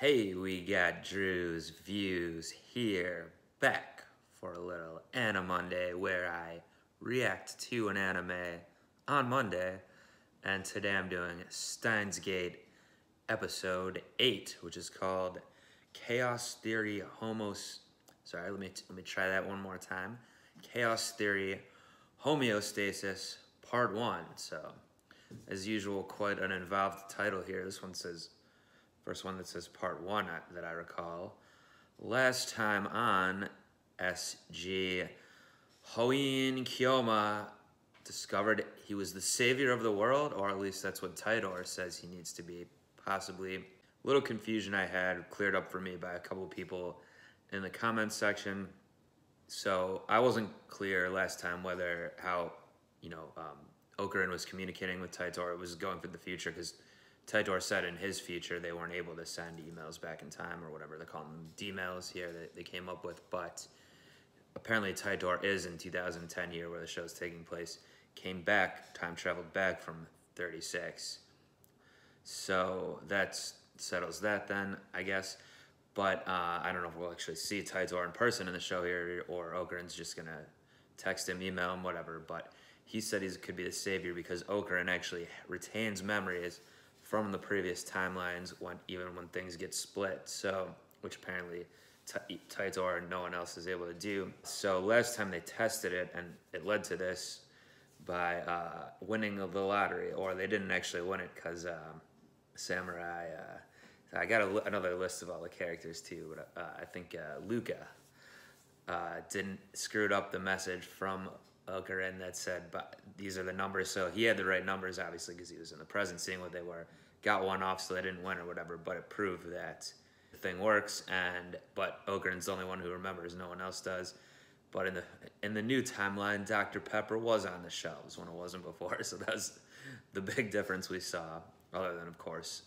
Hey, we got Drewz Viewz here, back for a little Anime Monday where I react to an anime on Monday, and today I'm doing Steins;Gate episode 8, which is called Chaos Theory Sorry, let me try that one more time. Chaos Theory Homeostasis Part 1. So, as usual, quite an involved title here. This one says, first one that says Part 1 that I recall. Last time on SG, Hoenn Kyoma discovered he was the savior of the world, or at least that's what Titor says he needs to be, possibly. Little confusion I had cleared up for me by a couple people in the comments section. So I wasn't clear last time whether Okarin was communicating with Titor. It was going for the future because Titor said in his future they weren't able to send emails back in time or whatever. They call them D-mails here that they came up with. But apparently Titor is in 2010 year where the show's taking place. Came back, time traveled back from 36. So that settles that then, I guess. But I don't know if we'll actually see Titor in person in the show here, or Okarin's just going to text him, email him, whatever. But he said he could be the savior because Okarin actually retains memories from the previous timelines, even when things get split. So, which apparently Titor and no one else is able to do. So last time they tested it, and it led to this by winning the lottery. Or they didn't actually win it because Samurai... I got another list of all the characters too, but I think Luca didn't screw up the message from Okarin that said, but these are the numbers. So he had the right numbers, obviously, because he was in the present seeing what they were. Got one off, so they didn't win or whatever. But it proved that the thing works. But Okarin's the only one who remembers; no one else does. But in the new timeline, Dr. Pepper was on the shelves when it wasn't before. So that's the big difference we saw. Other than, of course,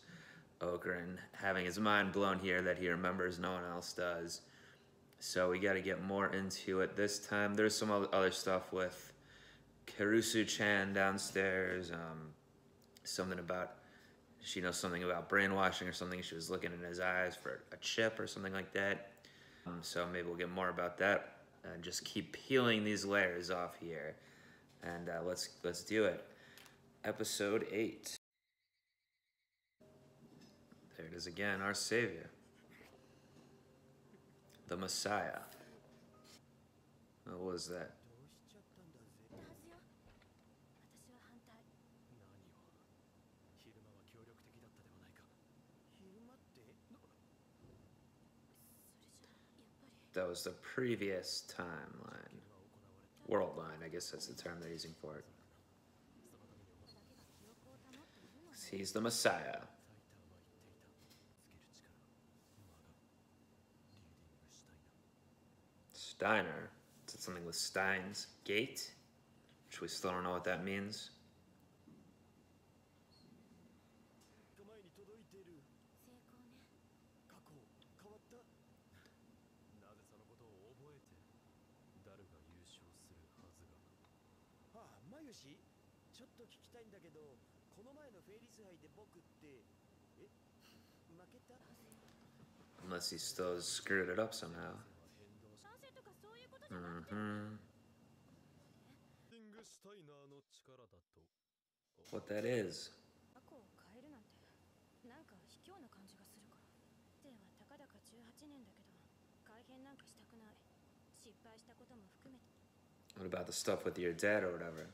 Okarin having his mind blown here that he remembers no one else does. So we got to get more into it this time. There's some other stuff with Kirusu-Chan downstairs. Something about, she knows something about brainwashing or something. She was looking in his eyes for a chip or something like that. So maybe we'll get more about that and just keep peeling these layers off here. And let's do it. Episode 8. There it is again, our savior, the Messiah. What was that? That was the previous timeline. World line, I guess that's the term they're using for it. He's the Messiah. Steiner. Is it something with Steins;Gate? Which we still don't know what that means. Unless he still has screwed it up somehow. What that is. What about the stuff with your dad or whatever?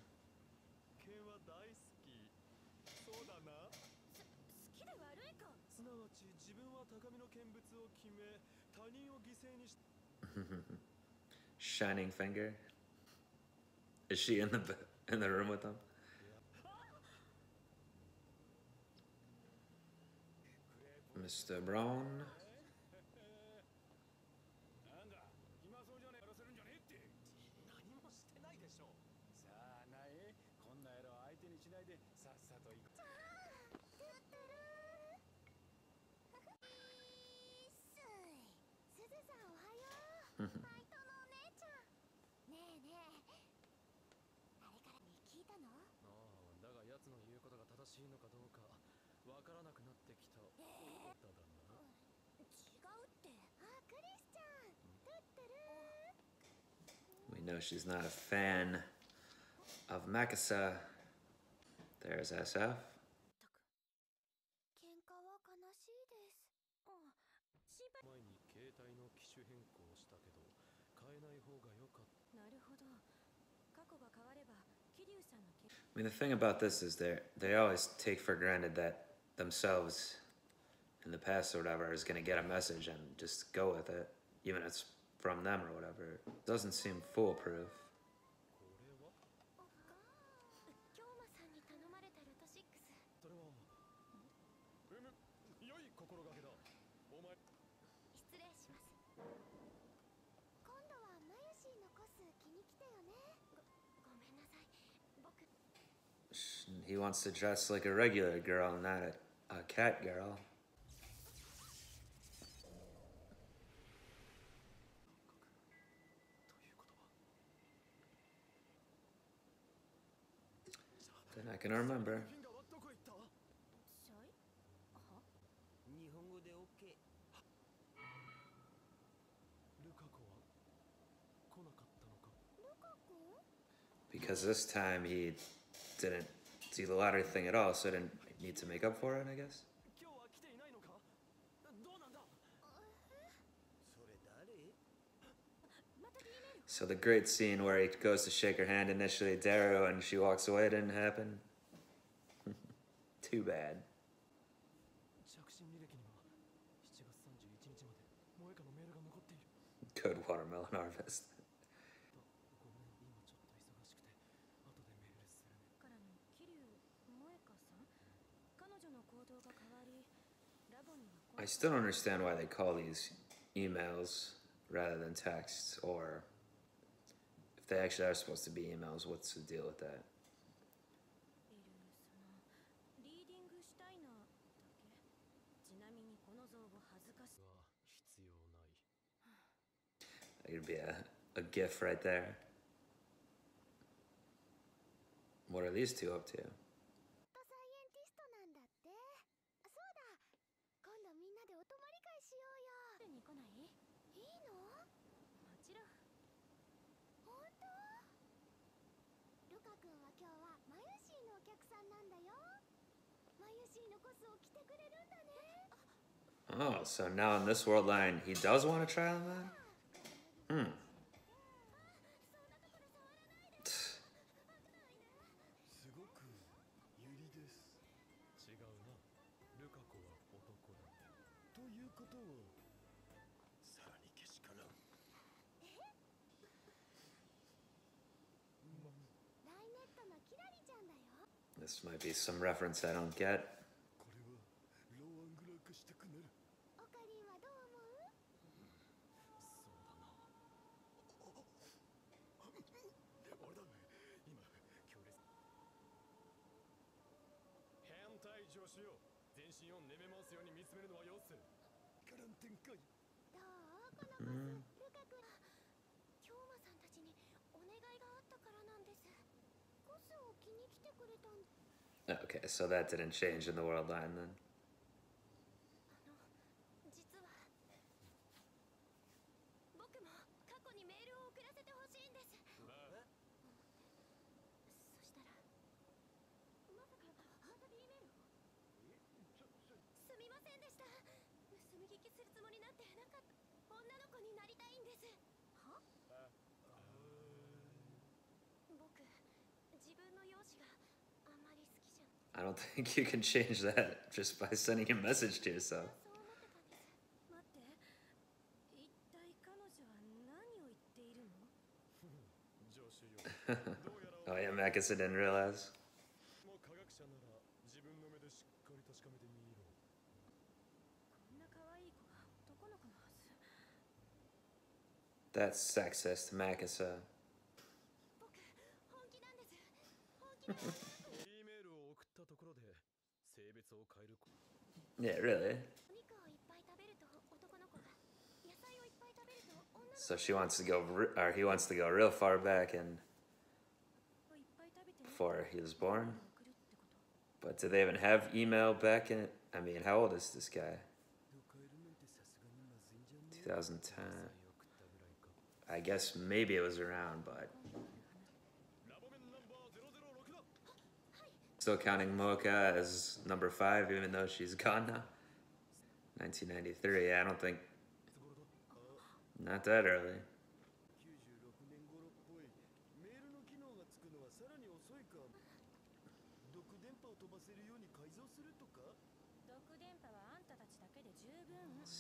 Shining finger. Is she in the room with them? Mr. Brown. know she's not a fan of Makise. There's SF. I mean, the thing about this is they always take for granted that themselves in the past or whatever is going to get a message and just go with it, even if it's from them or whatever. It doesn't seem foolproof. He wants to dress like a regular girl, not a cat girl. Then I can remember. Because this time he didn't do the latter thing at all, so I didn't need to make up for it, I guess. So the great scene where he goes to shake her hand initially, Daru, and she walks away didn't happen. Too bad. Good watermelon harvest. I still don't understand why they call these emails rather than texts, or if they actually are supposed to be emails, what's the deal with that? That could be a gif right there. What are these two up to? Oh, so now in this world line, he does want to try on that? Hmm. This might be some reference I don't get. Okay, so that didn't change in the world line then. I don't think you can change that just by sending a message to yourself. Oh yeah, Makise didn't realize. That's sexist, Makise. Yeah, really. So she wants to go, or he wants to go real far back and before he was born. But do they even have email back in it? I mean, how old is this guy? 2010. I guess maybe it was around, but still counting Moeka as number 5, even though she's gone now. 1993, yeah, I don't think, not that early.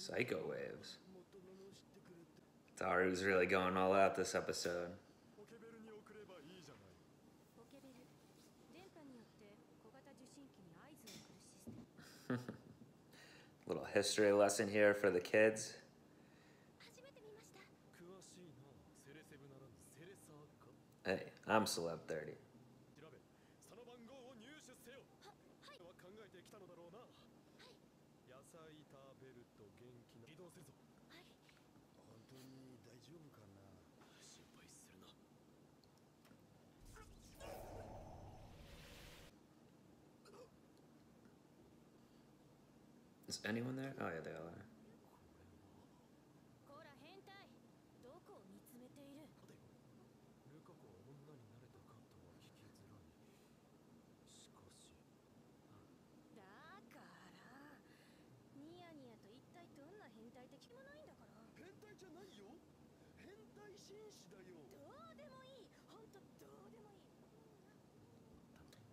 Psycho waves. Taru's really going all out this episode. Little history lesson here for the kids. Hey, I'm Celeb 30. Is anyone there? Oh yeah, they all are.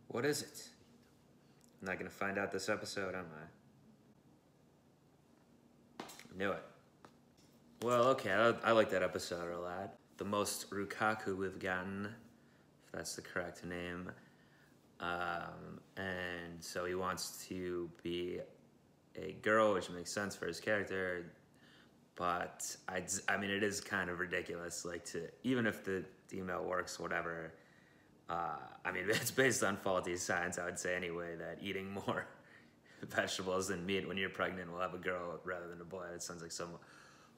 What is it? I'm not gonna find out this episode, am I? Knew it. Well, okay, I like that episode a lot. The most Rukaku we've gotten, if that's the correct name. And so he wants to be a girl, which makes sense for his character. But I mean, it is kind of ridiculous, like, to, even if the D-mail works, whatever. I mean, it's based on faulty science, I would say anyway, that eating more vegetables than meat when you're pregnant will have a girl rather than a boy. It sounds like some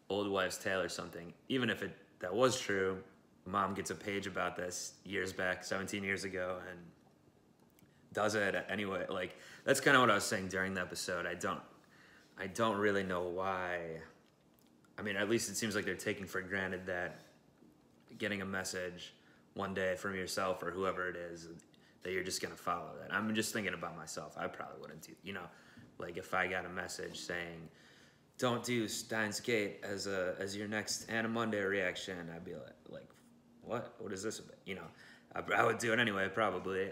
old wives' tale or something. Even if that was true, Mom gets a page about this years back, 17 years ago, and does it anyway. Like, that's kind of what I was saying during the episode. I don't really know why. I mean, at least it seems like they're taking for granted that getting a message one day from yourself or whoever it is, that you're just gonna follow that. I'm just thinking about myself. I probably wouldn't do, you know, like if I got a message saying, don't do Steins;Gate as your next Anna Monday reaction, I'd be like what is this about? You know, I would do it anyway, probably.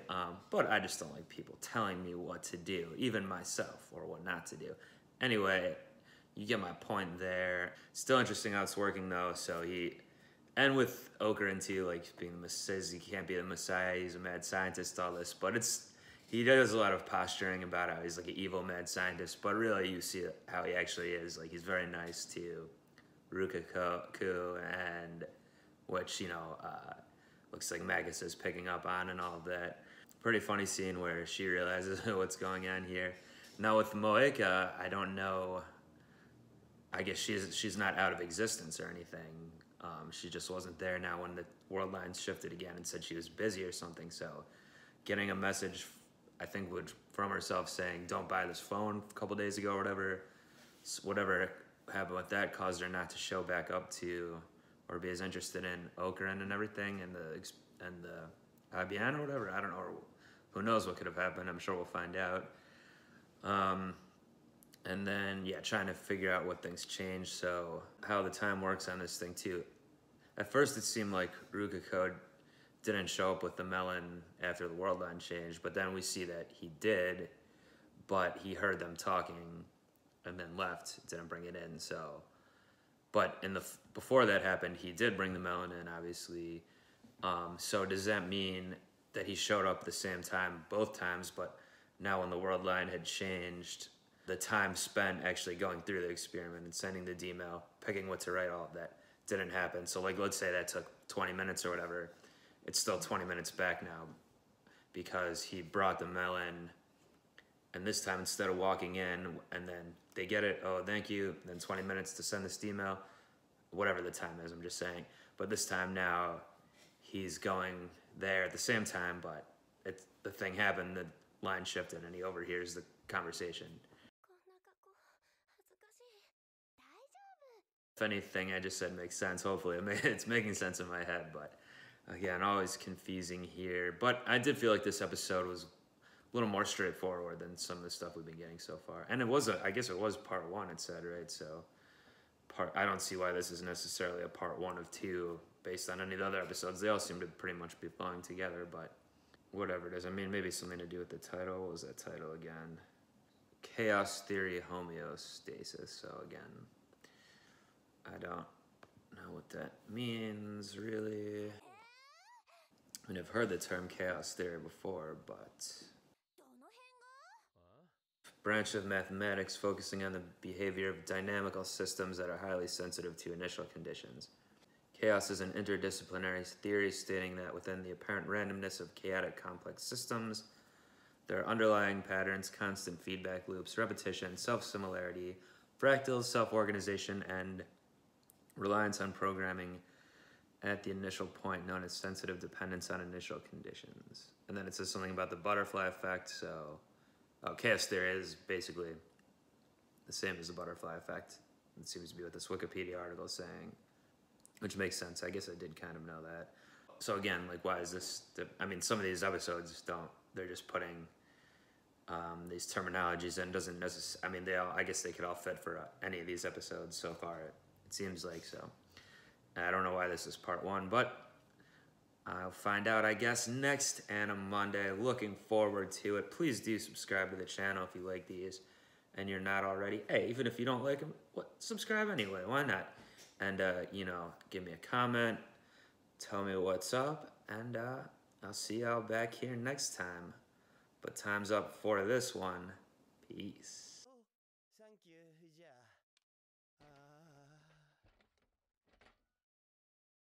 But I just don't like people telling me what to do, even myself, or what not to do. Anyway, you get my point there. Still interesting how it's working though, so he, and with Okarin too, like being the Messiah, he can't be the Messiah, he's a mad scientist, all this, but he does a lot of posturing about how he's like an evil mad scientist, but really you see how he actually is, like he's very nice to Rukaku, and which, you know, looks like Makise is picking up on and all that. Pretty funny scene where she realizes what's going on here. Now with Moeka, I don't know, I guess she's not out of existence or anything. She just wasn't there now when the world lines shifted again and said she was busy or something. So getting a message, I think, from herself saying, don't buy this phone a couple days ago or whatever. Whatever happened with that caused her not to show back up to or be as interested in Okarin and everything and the Abian or whatever. I don't know. Or who knows what could have happened. I'm sure we'll find out. And then, yeah, trying to figure out what things change. So how the time works on this thing too. At first it seemed like Rukaku didn't show up with the melon after the world line changed, but then we see that he did, but he heard them talking and then left, didn't bring it in. So, but before that happened, he did bring the melon in, obviously. So does that mean that he showed up the same time both times, but now when the world line had changed, the time spent actually going through the experiment and sending the D-mail, picking what to write, all of that didn't happen. So like, let's say that took 20 minutes or whatever. It's still 20 minutes back now because he brought the mail in, and this time instead of walking in and then they get it, oh, thank you, and then 20 minutes to send this D-mail, whatever the time is, I'm just saying. But this time now he's going there at the same time, but the thing happened, the line shifted and he overhears the conversation. If anything I just said makes sense, hopefully it's making sense in my head, but again, always confusing here. But I did feel like this episode was a little more straightforward than some of the stuff we've been getting so far. And it was, I guess it was part one, it said, right? So I don't see why this is necessarily a part one of two based on any of the other episodes. They all seem to pretty much be flowing together, but whatever it is. I mean, maybe something to do with the title. What was that title again? Chaos Theory Homeostasis. So again, I don't know what that means, really. I mean, I've heard the term chaos theory before, but... branch of mathematics focusing on the behavior of dynamical systems that are highly sensitive to initial conditions. Chaos is an interdisciplinary theory stating that within the apparent randomness of chaotic complex systems, there are underlying patterns, constant feedback loops, repetition, self-similarity, fractals, self-organization, and reliance on programming at the initial point, known as sensitive dependence on initial conditions. And then it says something about the butterfly effect, so... oh, chaos theory is basically the same as the butterfly effect. It seems to be what this Wikipedia article is saying, which makes sense. I guess I did kind of know that. So again, like, why is this... I mean, some of these episodes don't... they're just putting these terminologies in. Doesn't necessarily... I mean, they all... I guess they could all fit for any of these episodes so far. It seems like so. I don't know why this is part one, but I'll find out, I guess, next Anime Monday. Looking forward to it. Please do subscribe to the channel if you like these and you're not already. Hey, even if you don't like them, what, subscribe anyway. Why not? And, you know, give me a comment. Tell me what's up. And I'll see y'all back here next time. But time's up for this one. Peace.